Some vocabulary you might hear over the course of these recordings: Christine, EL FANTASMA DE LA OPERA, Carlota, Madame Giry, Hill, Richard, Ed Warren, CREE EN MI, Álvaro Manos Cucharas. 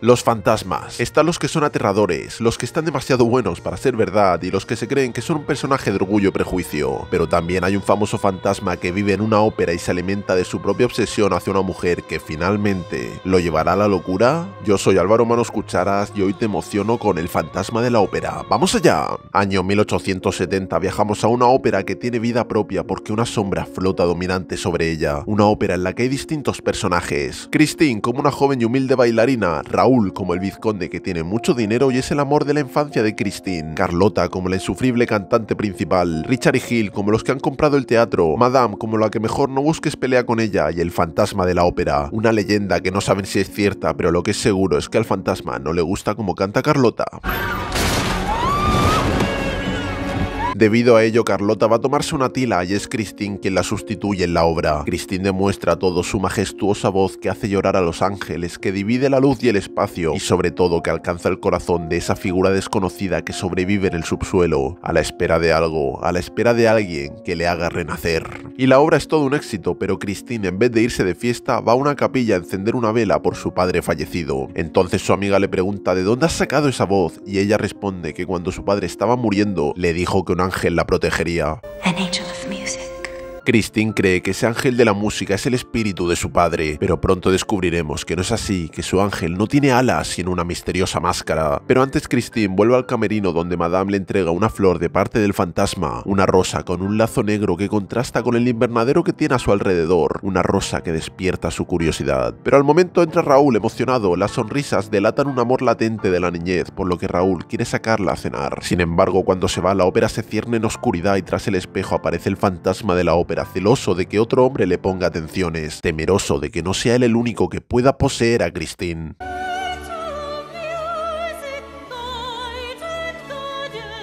Los fantasmas. Están los que son aterradores, los que están demasiado buenos para ser verdad y los que se creen que son un personaje de orgullo y prejuicio. Pero también hay un famoso fantasma que vive en una ópera y se alimenta de su propia obsesión hacia una mujer que finalmente lo llevará a la locura. Yo soy Álvaro Manos Cucharas y hoy te emociono con El fantasma de la ópera. ¡Vamos allá! Año 1870, viajamos a una ópera que tiene vida propia porque una sombra flota dominante sobre ella. Una ópera en la que hay distintos personajes. Christine como una joven y humilde bailarina, Raúl como el vizconde que tiene mucho dinero y es el amor de la infancia de Christine, Carlota como la insufrible cantante principal, Richard y Hill como los que han comprado el teatro, Madame como la que mejor no busques pelea con ella y el fantasma de la ópera, una leyenda que no saben si es cierta, pero lo que es seguro es que al fantasma no le gusta cómo canta Carlota. Debido a ello, Carlota va a tomarse una tila y es Christine quien la sustituye en la obra. Christine demuestra a todos su majestuosa voz que hace llorar a los ángeles, que divide la luz y el espacio y sobre todo que alcanza el corazón de esa figura desconocida que sobrevive en el subsuelo, a la espera de algo, a la espera de alguien que le haga renacer. Y la obra es todo un éxito, pero Christine, en vez de irse de fiesta, va a una capilla a encender una vela por su padre fallecido. Entonces su amiga le pregunta ¿de dónde has sacado esa voz? Y ella responde que cuando su padre estaba muriendo, le dijo que una ángel la protegería. Christine cree que ese ángel de la música es el espíritu de su padre, pero pronto descubriremos que no es así, que su ángel no tiene alas sino una misteriosa máscara. Pero antes Christine vuelve al camerino donde Madame le entrega una flor de parte del fantasma, una rosa con un lazo negro que contrasta con el invernadero que tiene a su alrededor, una rosa que despierta su curiosidad. Pero al momento entra Raúl emocionado, las sonrisas delatan un amor latente de la niñez, por lo que Raúl quiere sacarla a cenar. Sin embargo, cuando se va, la ópera se cierne en oscuridad y tras el espejo aparece el fantasma de la ópera, celoso de que otro hombre le ponga atenciones, temeroso de que no sea él el único que pueda poseer a Christine.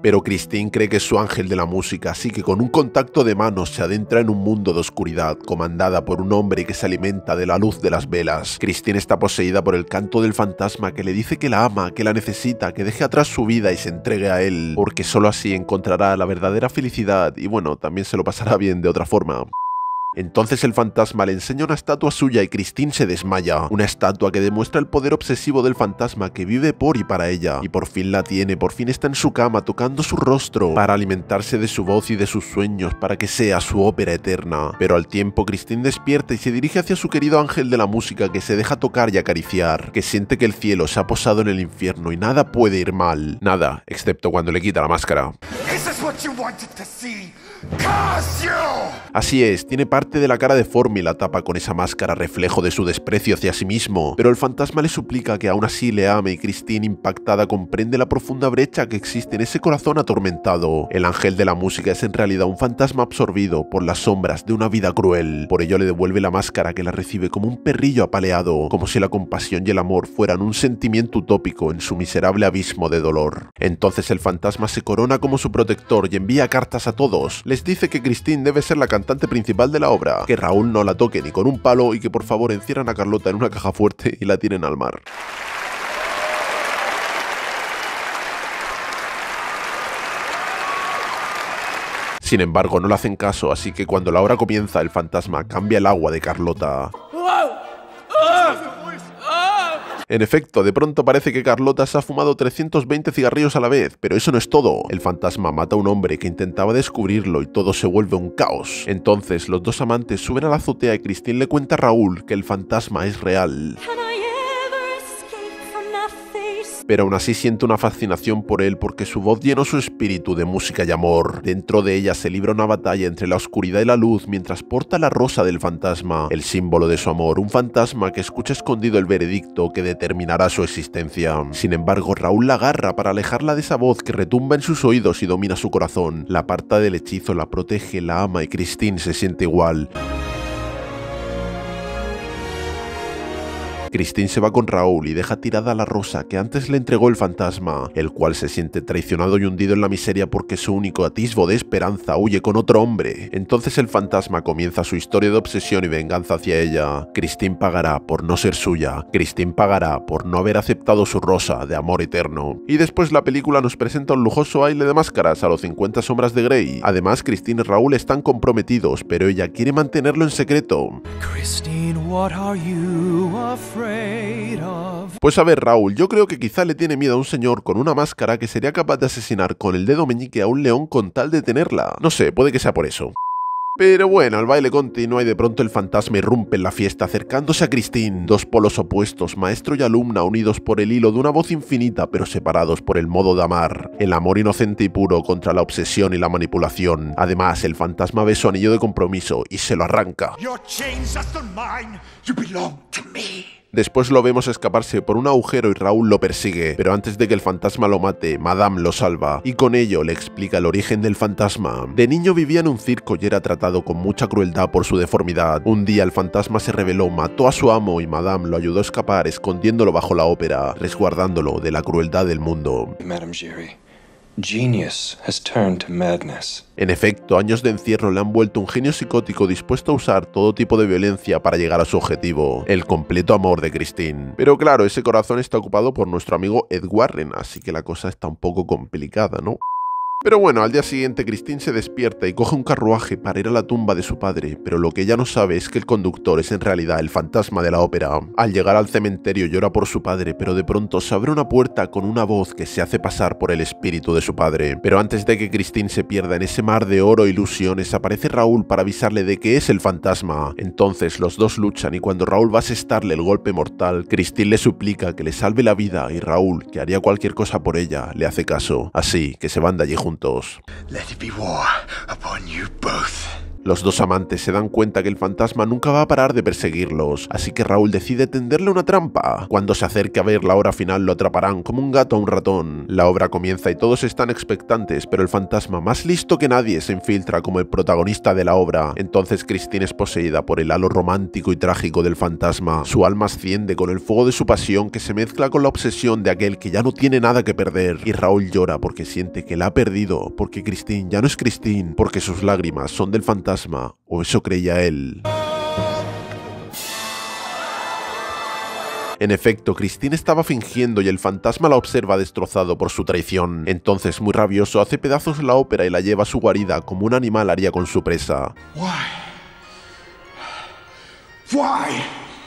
Pero Christine cree que es su ángel de la música, así que con un contacto de manos se adentra en un mundo de oscuridad, comandada por un hombre que se alimenta de la luz de las velas. Christine está poseída por el canto del fantasma que le dice que la ama, que la necesita, que deje atrás su vida y se entregue a él, porque solo así encontrará la verdadera felicidad y bueno, también se lo pasará bien de otra forma. Entonces el fantasma le enseña una estatua suya y Christine se desmaya, una estatua que demuestra el poder obsesivo del fantasma que vive por y para ella, y por fin la tiene, por fin está en su cama tocando su rostro para alimentarse de su voz y de sus sueños para que sea su ópera eterna. Pero al tiempo Christine despierta y se dirige hacia su querido ángel de la música que se deja tocar y acariciar, que siente que el cielo se ha posado en el infierno y nada puede ir mal, nada, excepto cuando le quita la máscara. Así es, tiene parte de la cara deforme y la tapa con esa máscara, reflejo de su desprecio hacia sí mismo, pero el fantasma le suplica que aún así le ame y Christine, impactada, comprende la profunda brecha que existe en ese corazón atormentado. El ángel de la música es en realidad un fantasma absorbido por las sombras de una vida cruel, por ello le devuelve la máscara que la recibe como un perrillo apaleado, como si la compasión y el amor fueran un sentimiento utópico en su miserable abismo de dolor. Entonces el fantasma se corona como su protector y envía cartas a todos. Les dice que Christine debe ser la cantante principal de la obra, que Raúl no la toque ni con un palo y que por favor encierran a Carlota en una caja fuerte y la tiren al mar. Sin embargo, no le hacen caso, así que cuando la obra comienza, el fantasma cambia el agua de Carlota. En efecto, de pronto parece que Carlota se ha fumado 320 cigarrillos a la vez, pero eso no es todo. El fantasma mata a un hombre que intentaba descubrirlo y todo se vuelve un caos. Entonces, los dos amantes suben a la azotea y Christine le cuenta a Raúl que el fantasma es real. Pero aún así siente una fascinación por él porque su voz llenó su espíritu de música y amor. Dentro de ella se libra una batalla entre la oscuridad y la luz mientras porta la rosa del fantasma, el símbolo de su amor, un fantasma que escucha escondido el veredicto que determinará su existencia. Sin embargo, Raúl la agarra para alejarla de esa voz que retumba en sus oídos y domina su corazón. La aparta del hechizo, la protege, la ama y Christine se siente igual. Christine se va con Raúl y deja tirada la rosa que antes le entregó el fantasma, el cual se siente traicionado y hundido en la miseria porque su único atisbo de esperanza huye con otro hombre. Entonces el fantasma comienza su historia de obsesión y venganza hacia ella. Christine pagará por no ser suya, Christine pagará por no haber aceptado su rosa de amor eterno. Y después la película nos presenta un lujoso baile de máscaras a los 50 sombras de Grey. Además, Christine y Raúl están comprometidos, pero ella quiere mantenerlo en secreto. Christine, what are you afraid? Pues a ver, Raúl, yo creo que quizá le tiene miedo a un señor con una máscara que sería capaz de asesinar con el dedo meñique a un león con tal de tenerla. No sé, puede que sea por eso. Pero bueno, el baile continúa y de pronto el fantasma irrumpe en la fiesta acercándose a Christine. Dos polos opuestos, maestro y alumna, unidos por el hilo de una voz infinita pero separados por el modo de amar. El amor inocente y puro contra la obsesión y la manipulación. Además, el fantasma ve su anillo de compromiso y se lo arranca. Después lo vemos escaparse por un agujero y Raúl lo persigue, pero antes de que el fantasma lo mate, Madame lo salva, y con ello le explica el origen del fantasma. De niño vivía en un circo y era tratado con mucha crueldad por su deformidad. Un día el fantasma se rebeló, mató a su amo y Madame lo ayudó a escapar escondiéndolo bajo la ópera, resguardándolo de la crueldad del mundo. Madame Giry. Genius has turned to madness. En efecto, años de encierro le han vuelto un genio psicótico dispuesto a usar todo tipo de violencia para llegar a su objetivo, el completo amor de Christine. Pero claro, ese corazón está ocupado por nuestro amigo Ed Warren, así que la cosa está un poco complicada, ¿no? Pero bueno, al día siguiente Christine se despierta y coge un carruaje para ir a la tumba de su padre, pero lo que ella no sabe es que el conductor es en realidad el fantasma de la ópera. Al llegar al cementerio llora por su padre, pero de pronto se abre una puerta con una voz que se hace pasar por el espíritu de su padre. Pero antes de que Christine se pierda en ese mar de oro e ilusiones, aparece Raúl para avisarle de que es el fantasma. Entonces los dos luchan y cuando Raúl va a asestarle el golpe mortal, Christine le suplica que le salve la vida y Raúl, que haría cualquier cosa por ella, le hace caso. Así que se van de allí juntos. Los dos amantes se dan cuenta que el fantasma nunca va a parar de perseguirlos, así que Raúl decide tenderle una trampa. Cuando se acerque a ver la hora final lo atraparán como un gato a un ratón. La obra comienza y todos están expectantes, pero el fantasma más listo que nadie se infiltra como el protagonista de la obra. Entonces Christine es poseída por el halo romántico y trágico del fantasma. Su alma asciende con el fuego de su pasión que se mezcla con la obsesión de aquel que ya no tiene nada que perder. Y Raúl llora porque siente que la ha perdido, porque Christine ya no es Christine, porque sus lágrimas son del fantasma. O eso creía él. En efecto, Christine estaba fingiendo y el fantasma la observa destrozado por su traición. Entonces, muy rabioso, hace pedazos la ópera y la lleva a su guarida como un animal haría con su presa. ¿Por qué?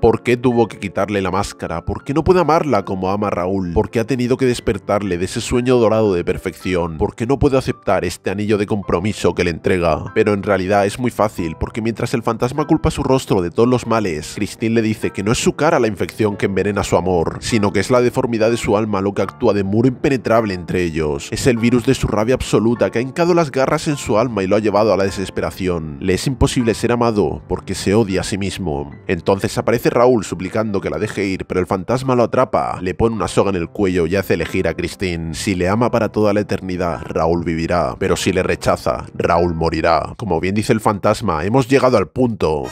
¿Por qué tuvo que quitarle la máscara? ¿Por qué no puede amarla como ama a Raúl? ¿Por qué ha tenido que despertarle de ese sueño dorado de perfección? ¿Por qué no puede aceptar este anillo de compromiso que le entrega? Pero en realidad es muy fácil, porque mientras el fantasma culpa su rostro de todos los males, Christine le dice que no es su cara la infección que envenena su amor, sino que es la deformidad de su alma lo que actúa de muro impenetrable entre ellos. Es el virus de su rabia absoluta que ha hincado las garras en su alma y lo ha llevado a la desesperación. Le es imposible ser amado, porque se odia a sí mismo. Entonces aparece Raúl suplicando que la deje ir, pero el fantasma lo atrapa, le pone una soga en el cuello y hace elegir a Christine. Si le ama para toda la eternidad, Raúl vivirá, pero si le rechaza, Raúl morirá. Como bien dice el fantasma, hemos llegado al punto.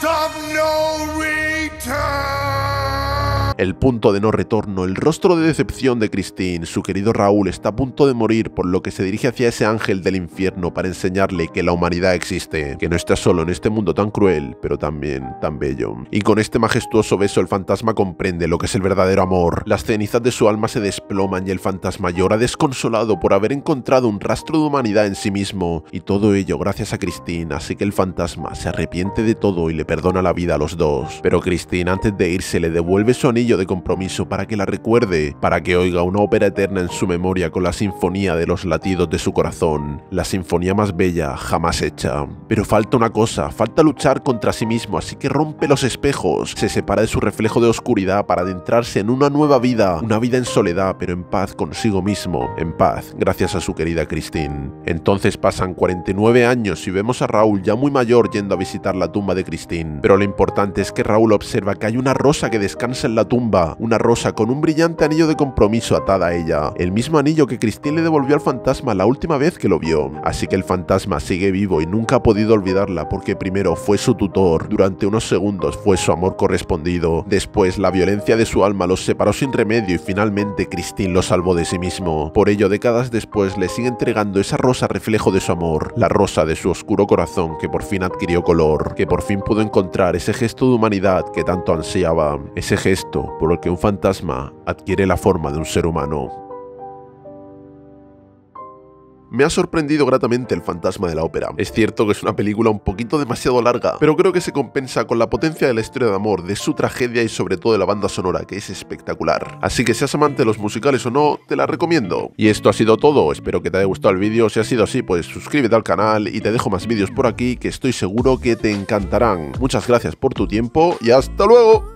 El punto de no retorno, el rostro de decepción de Christine, su querido Raúl está a punto de morir, por lo que se dirige hacia ese ángel del infierno para enseñarle que la humanidad existe, que no está solo en este mundo tan cruel, pero también tan bello. Y con este majestuoso beso el fantasma comprende lo que es el verdadero amor. Las cenizas de su alma se desploman y el fantasma llora desconsolado por haber encontrado un rastro de humanidad en sí mismo, y todo ello gracias a Christine, así que el fantasma se arrepiente de todo y le perdona la vida a los dos. Pero Christine, antes de irse, le devuelve su anillo de compromiso para que la recuerde, para que oiga una ópera eterna en su memoria con la sinfonía de los latidos de su corazón, la sinfonía más bella jamás hecha. Pero falta una cosa, falta luchar contra sí mismo, así que rompe los espejos, se separa de su reflejo de oscuridad para adentrarse en una nueva vida, una vida en soledad, pero en paz consigo mismo, en paz, gracias a su querida Christine. Entonces pasan 49 años y vemos a Raúl ya muy mayor yendo a visitar la tumba de Christine, pero lo importante es que Raúl observa que hay una rosa que descansa en la tumba, una rosa con un brillante anillo de compromiso atada a ella, el mismo anillo que Christine le devolvió al fantasma la última vez que lo vio. Así que el fantasma sigue vivo y nunca ha podido olvidarla, porque primero fue su tutor, durante unos segundos fue su amor correspondido, después la violencia de su alma los separó sin remedio y finalmente Christine lo salvó de sí mismo. Por ello, décadas después le sigue entregando esa rosa reflejo de su amor, la rosa de su oscuro corazón que por fin adquirió color, que por fin pudo encontrar ese gesto de humanidad que tanto ansiaba, ese gesto por el que un fantasma adquiere la forma de un ser humano. me ha sorprendido gratamente El fantasma de la ópera. Es cierto que es una película un poquito demasiado larga, pero creo que se compensa con la potencia de la historia de amor, de su tragedia y sobre todo de la banda sonora, que es espectacular. Así que seas amante de los musicales o no, te la recomiendo. Y esto ha sido todo, espero que te haya gustado el vídeo. Si ha sido así, pues suscríbete al canal y te dejo más vídeos por aquí que estoy seguro que te encantarán. Muchas gracias por tu tiempo y hasta luego.